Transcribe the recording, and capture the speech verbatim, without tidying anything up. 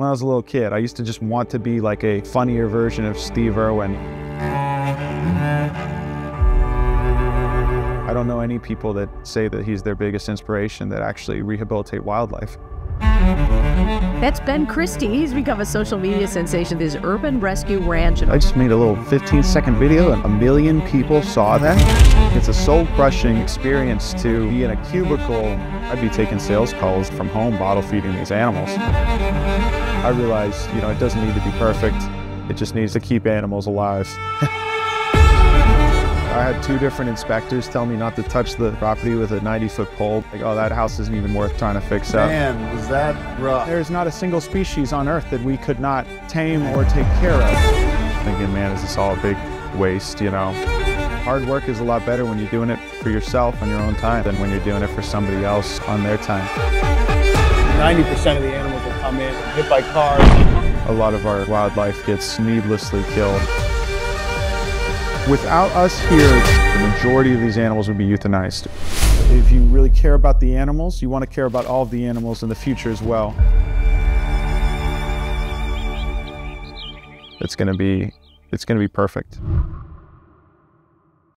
When I was a little kid, I used to just want to be like a funnier version of Steve Irwin. I don't know any people that say that he's their biggest inspiration that actually rehabilitate wildlife. That's Ben Christie. He's become a social media sensation, this Urban Rescue Ranch. I just made a little fifteen second video and a million people saw that. It's a soul-crushing experience to be in a cubicle. I'd be taking sales calls from home, bottle feeding these animals. I realized, you know, it doesn't need to be perfect. It just needs to keep animals alive. I had two different inspectors tell me not to touch the property with a ninety foot pole. Like, oh, that house isn't even worth trying to fix up. Man, was that rough. There's not a single species on Earth that we could not tame or take care of. Thinking, man, is this all a big waste, you know? Hard work is a lot better when you're doing it for yourself on your own time than when you're doing it for somebody else on their time. ninety percent of the animals that come in are hit by cars. A lot of our wildlife gets needlessly killed. Without us here, the majority of these animals would be euthanized. If you really care about the animals, you want to care about all of the animals in the future as well. It's going to be, it's going to be perfect.